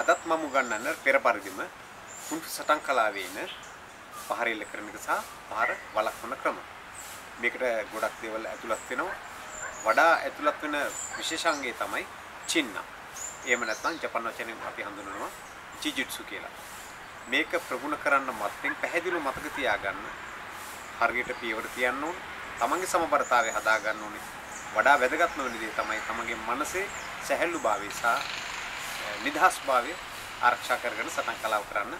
අදත් මම උගන්වන්න පෙර පරිදිම කුන්තු සටන් කලාවේ ඉන පහර ඉල්ල කරන එක සහ පහර වළක්වන ක්‍රම. මේකට ගොඩක් දේවල් ඇතුළත් වෙනවා. වඩා ඇතුළත් වෙන විශේෂාංගය තමයි චින්න. එහෙම නැත්නම් ජපන් වචනෙන් අපි හඳුන්වනවා ජිජුත්සු කියලා. මේක ප්‍රගුණ කරන්න මත්තෙන් පැහැදිලිව මතක තියාගන්න හරියට පියවර තියන්න ඕනේ. තමන්ගේ සමබරතාවය හදා ගන්න ඕනේ. වඩා වැදගත්ම වෙන දේ තමයි තමන්ගේ මනසේ සැහැල්ලු භාවය සහ නිදහස් භාවය ආරක්ෂා කරගෙන සටන් කලාව කරන්න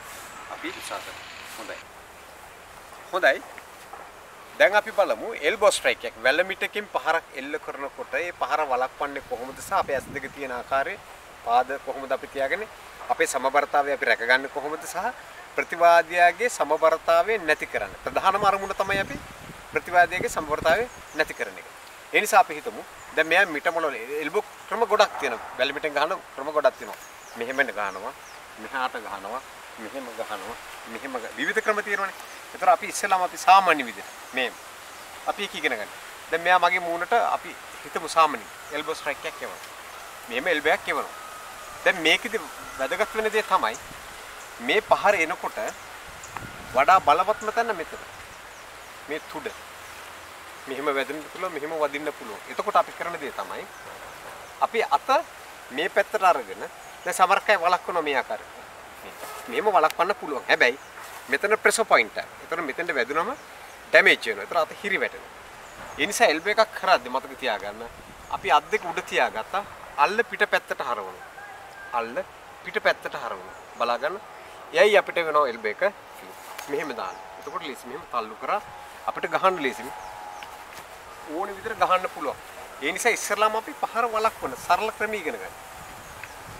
අපි උත්සාහ කරමු. හොඳයි. හොඳයි. දැන් අපි බලමු එල්බෝ ස්ට්‍රයික් එක. වැල මිටකින් පහරක් එල්ල කරනකොට ඒ පහර වළක්වන්නේ කොහොමද සහ අපේ ඇස් දෙක තියෙන ආකාරයේ පාද කොහොමද අපි තියාගන්නේ? අපේ සමබරතාවය අපි රැකගන්නේ කොහොමද සහ ප්‍රතිවාදියාගේ සමබරතාවය නැති කරන්න. ප්‍රධානම අරමුණ තමයි අපි ප්‍රතිවාදියාගේ සමබරතාවය නැති කරන එක. ඒ නිසා අපි හිතමු දැන් මෙයා මිටමල එල්බෝ ක්‍රම ගොඩක් තියෙනවා. වැල මිටෙන් ගහන ක්‍රම ගොඩක් තියෙනවා. මෙහෙමද ගහනවා, මෙහාට ගහනවා, මෙහෙම ගහනවා, මෙහෙම විවිධ ක්‍රම තියෙනවානේ. ඒතර අපි ඉස්සෙල්ලාම අපි සාමාන්‍ය විදිහට මේ අපි එක ඉගෙන ගන්න. දැන් මෙයා මගේ මූණට අපි හිතමු සාමාන්‍ය එල්බෝ ස්ට්‍රයික් එකක් කරනවා. මෙහෙම එල්බෝ එකක් කරනවා. දැන් මේකෙදි වැදගත් වෙන දේ තමයි මේ පහර එනකොට වඩා බලවත්ම තැන මෙතන. මේ තුඩ මෙහෙම වැදින්න පුළුවන්, මෙහෙම වදින්න පුළුවන්. එතකොට අපි කරන දේ තමයි අපි අත මේ පැත්තට අරගෙන දැන් සමරකය වළක්වන මේ ආකාරයට. මෙහෙම වළක්වන්න පුළුවන්. හැබැයි මෙතන ප්‍රෙෂර් පොයින්ට් එක. ඒතර මෙතෙන්ට වැදුනම ඩැමේජ් වෙනවා. ඒතර අත හිරි වැටෙනවා. ඒ නිසා එල්බෝ එකක් කරද්දී මතක තියාගන්න අපි අත් දෙක උඩ තියාගත්තා. අල්ල පිට පැත්තට හරවනවා. අල්ල පිට පැත්තට හරවනවා. බලාගන්න. එයයි අපිට වෙනවා එල්බෝ එක. මෙහෙම දාන්න. එතකොට ලීස් මෙහෙම තල්ලු කරා අපිට ගහන්න ලීසින්. ඕන විදිහට ගහන්න පුළුවන්. ඒ නිසා ඉස්සරලාම අපි පහර වළක්වන සරල ක්‍රම ඉගෙන ගන්න.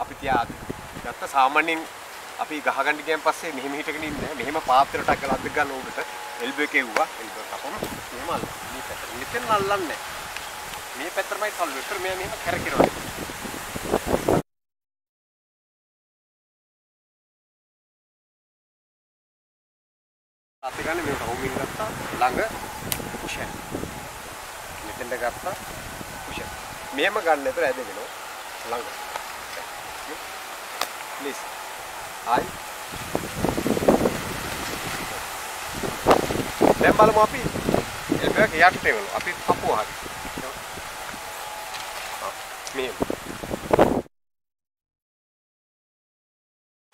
අපි තියාගන්න. නැත්නම් සාමාන්‍යයෙන් අපි ගහගන්න ගියන් පස්සේ මෙහෙම හිටගෙන ඉන්නේ. මෙහෙම පාත්‍රයට අකලා අද්ද ගන්න උඩට එල්බෝ එකේ වුණා. එල්බෝ කපන. මෙහෙම අල්ල. මේ පැත්තට. මෙතෙන් අල්ලන්නේ. මේ පැත්තටමයි තල්ලු. ඒතර මෙයා මෙහෙම කරකිනවා. අත ගන්න මේ රවුමින් ගත්තා. ළඟ කුෂන්. මෙතෙන්ට ගත්තා කුෂන්. මෙහෙම ගන්න විතර ඇදගෙනවා ළඟ. ප්ලීස්. ආයි. දැන් බලමු අපි එල්බෝ එක යට ටේබල්. අපි පපුව හරි. මෙහෙම.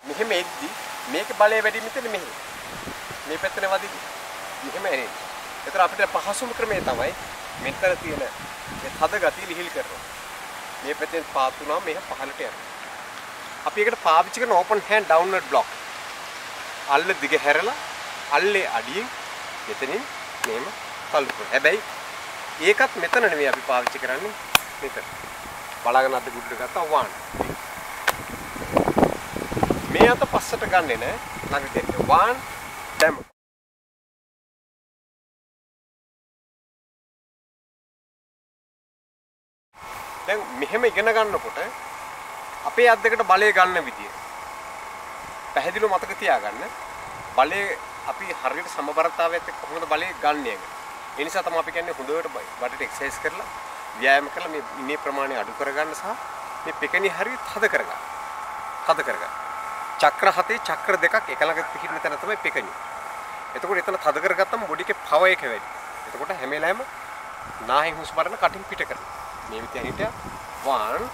මෙහෙම එද්දි මේක බලය වැඩි මෙතන මෙහෙම. මේ පැත්තට වදින්න. මෙහෙම එන්නේ. ඒතර අපිට පහසුම ක්‍රමය තමයි මෙතන තියෙන මේ තද ගතිය ලිහිල් කරනවා. මේ පැත්තෙන් පාත් වුණාම මේක පහළට යනවා. අපි ඒකට පාවිච්චි කරන ඕපන් හෑන්ඩ් ඩවුන්වර්ඩ් බ්ලොක්. අල්ල දිග හැරලා අල්ලේ අඩියෙන් මෙතනින් මෙහෙම තල්ලු කරනවා. හැබැයි ඒකත් මෙතන නෙමෙයි අපි පාවිච්චි කරන්නේ මෙතන. බලාගෙන අත ගුඩට ගත්තා වාන්න. මේ අත පස්සට ගන්නෙ නෑ. ළඟට එන්න. වාන් දැම්ම. දැන් මෙහෙම ඉගෙන ගන්නකොට අපේ අත් දෙකට බලය ගන්න විදිය පැහැදිලිව මතක තියාගන්න. බලය අපි හරියට සමබරතාවයත් එක්ක කොහොමද බලය ගන්න එක. ඒ නිසා තමයි අපි කියන්නේ හොඳට බඩට එක්සර්සයිස් කරලා ව්‍යායාම කරලා මේ ඉනේ ප්‍රමාණය අඩු කරගන්න සහ මේ පෙකණි හරියට හද කරගන්න. හද කරගන්න. චක්‍ර හතේ චක්‍ර දෙකක් එක ළඟ පිහිටන තැන තමයි පෙකණි. එතකොට එතන හද කරගත්තම බොඩිකේ පවර් එක වැඩි. එතකොට හැම වෙලාවෙම නාහේ හුස්ම ගන්න කටින් පිට කරනවා. මේ විදිහට වන්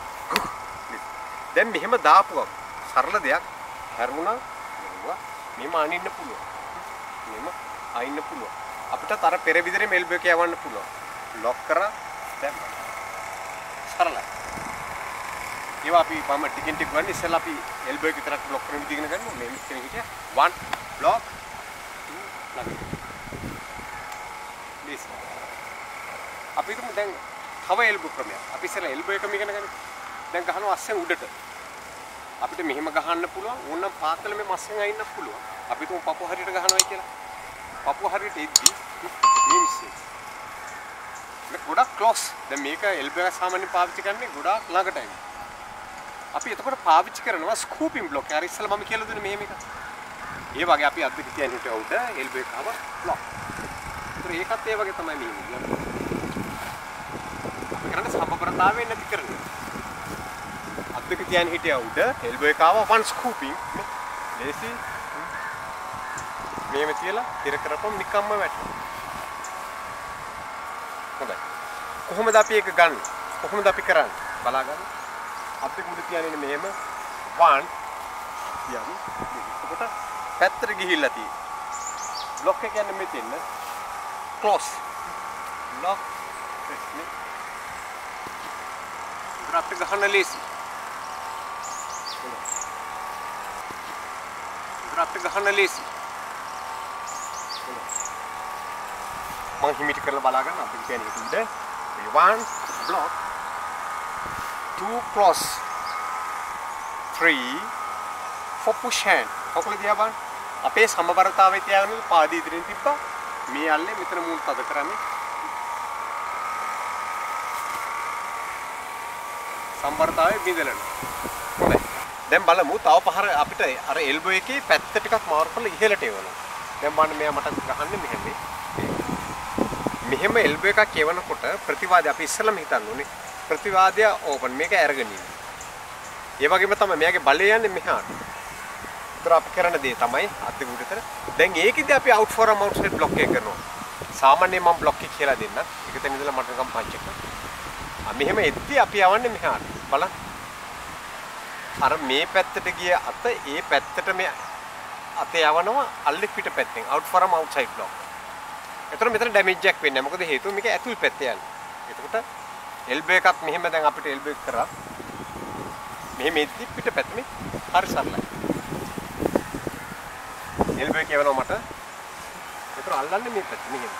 දැන් මෙහෙම දාපුවා සරල දෙයක් හැරුණා නෙවුවා. මෙහෙම අනින්න පුළුවන්. මෙහෙම අයින්න පුළුවන්. අපිට අර පෙර විදිහේ මෙල්බෝ එක යවන්න පුළුවන්. ලොක් කරා දැන් සරලයි. ඊවා අපි මම ටිකෙන් ටික ගන්න ඉස්සෙල්ලා අපි එල්බෝ එක විතරක් බ්ලොක් කරන විදිහ ඉගෙන ගන්න. මේ මෙතන හිටියා වන් බ්ලොක් ටු ළඟට. ප්ලීස් අපි තුමු දැන් තව එල්බෝ ක්‍රමයක්. අපි ඉස්සෙල්ලා එල්බෝ එකම ඉගෙන ගන්න. දැන් ගහනවා අස්සෙන් උඩට. අපිට මෙහෙම ගහන්න පුළුවන්. ඕනනම් පාතල මේ මස්සෙන් අයින්න පුළුවන්. අපි තුමු පපුව හරියට ගහනවායි කියලා. පපුව හරියට එද්දි මේ මිස්සේ. මේක ගොඩක් ක්ලෝස්. දැන් මේක එල්බෝ එක සාමාන්‍යයෙන් පාවිච්චි කරන්නේ ගොඩක් ළඟට එන්නේ. අපි එතකොට පාවිච්චි කරනවා ස්කූපින් බ්ලොක්. හරි ඉස්සෙල්ලා මම කියලා දුන්නේ මෙහෙම එක. ඒ වගේ අපි අද්ද කියන්නේ හිට උඩ එල්බෝ එක ආව බ්ලොක්. ඒකත් ඒ වගේ තමයි මෙහෙම. සමබරතාවය නැති කරන්නේ. අත් the can hit out the elbow cover, one scooping. Lacy Mamatilla, Tiracrapum, Nikama Matter. Kohomada pick a gun, Kohomada pick a run, Balagan, up the Mudian in Mema, one Yami, Patrick Hillati, Lock again a meeting, close, lock. आप तो कहाँ knowledge? आप तो कहाँ knowledge? माँगी meet करने वाला करना आप तो क्या नहीं करते? One block, two cross, three, four push hand. आप को दिया बार? आप ऐसे हम बार तावे त्यागने तो पादी इतने दिप्पा मैं आले मित्र मूल तादकरा में සම්බරතාවයේ බිඳලනවා. හොඳයි. දැන් බලමු තව පහර අපිට අර එල්බෝ එකේ පැත්ත ටිකක් මාරු කරලා ඉහළට එවනවා. දැන් මම මෙයා මට ගහන්නේ මෙහෙම. මෙහෙම එල්බෝ එකක් එවනකොට ප්‍රතිවාදී අපි ඉස්සෙල්ලාම හිතන්න ඕනේ. ප්‍රතිවාදී ඕපන් මේක අරගෙන ඉන්නේ. ඒ වගේම තමයි මෙයාගේ බලය යන්නේ මෙහාට. ඒතර අපි කරන දේ තමයි අත්විඳිතර. දැන් ඒකෙදි අපි අවුට් ෆෝර් අවුට්සයිඩ් બ્લોක් එක කරනවා. සාමාන්‍යයෙන් මම બ્લોක් එක කියලා දෙන්න. ඒක තැන ඉඳලා මට නිකන් පංච් එකක්. මෙහෙම එද්දී අපි යවන්නේ මෙහාට බලන්න අර මේ පැත්තට ගිය අත ඒ පැත්තට මේ අත යවනවා අල්ලි පිට පැත්තෙන් out from outside block. ඒතර මෙතන damage එකක් වෙන්නේ මොකද හේතුව මේක ඇතුල් පැත්ත යන්නේ. එතකොට elbow එකක් මෙහෙම දැන් අපිට elbow එක කරා මෙහෙම එද්දී පිට පැත්තෙන් හරි සරලයි. elbow එක යවනවා මට. ඒතර අල්ලන්නේ මේ පැත්ත මෙහෙම.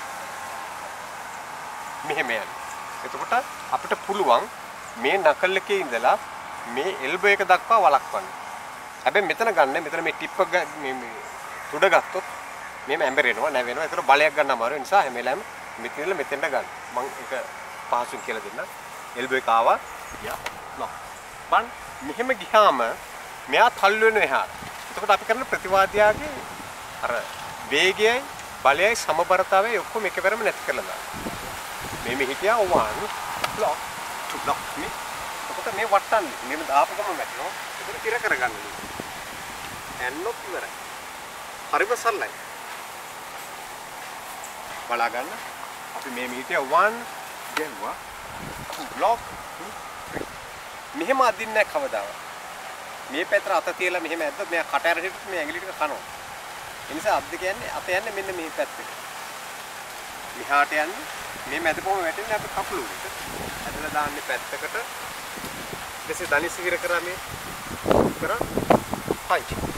මෙහෙම යන්නේ. එතකොට අපිට පුළුවන් මේ නකල් එකේ ඉඳලා මේ එල්බෝ එක දක්වා වළක්වන්න. හැබැයි මෙතන ගන්න මෙතන මේ ටිප් එක මේ තුඩ ගත්තොත් මේම ඇඹරෙනවා නැවෙනවා. ඒතර බලයක් ගන්න අමාරු නිසා හැම වෙලාවෙම මෙතනල මෙතෙන්ට ගන්න. මම ඒක පහසුන් කියලා දෙන්න. එල්බෝ එක ආවා. යා. ලොක්. බන් මෙහෙම ගියාම මෙයා තල්ලු වෙන එහාට. එතකොට අපි කරන ප්‍රතිවාදියාගේ අර වේගයයි බලයයි සමබරතාවයයි ඔක්කොම එකවරම නැති කරලා දානවා. මේ හිටියා one block two block මේ ඔකට මේ වට්ටන්නේ මෙන්න දාපගම වැටෙනවා ඒක ඉර කරගන්න ඕනේ එන්නොත් ඉවරයි හරිම සරලයි බලා ගන්න අපි මේ හිටියා one ගෙවුවා two block two three මෙහෙම අදින්නේ නැහැ කවදාවත් මේ පැතර අත තියලා මෙහෙම ඇද්දොත් මෙයා කට ඇර හිටියොත් මේ ඇඟිලි ටික කනවා ඒ නිසා අද්ද කියන්නේ අත යන්නේ මෙන්න මේ පැත්තට මෙහාට යන්නේ මේ මැදපොම වැටෙන්නේ අපි කකුල උඩට. ඇදලා දාන්නේ පැත්තකට. ඊටසේ දණිස් විහිර කරා මේ. කරා පංච.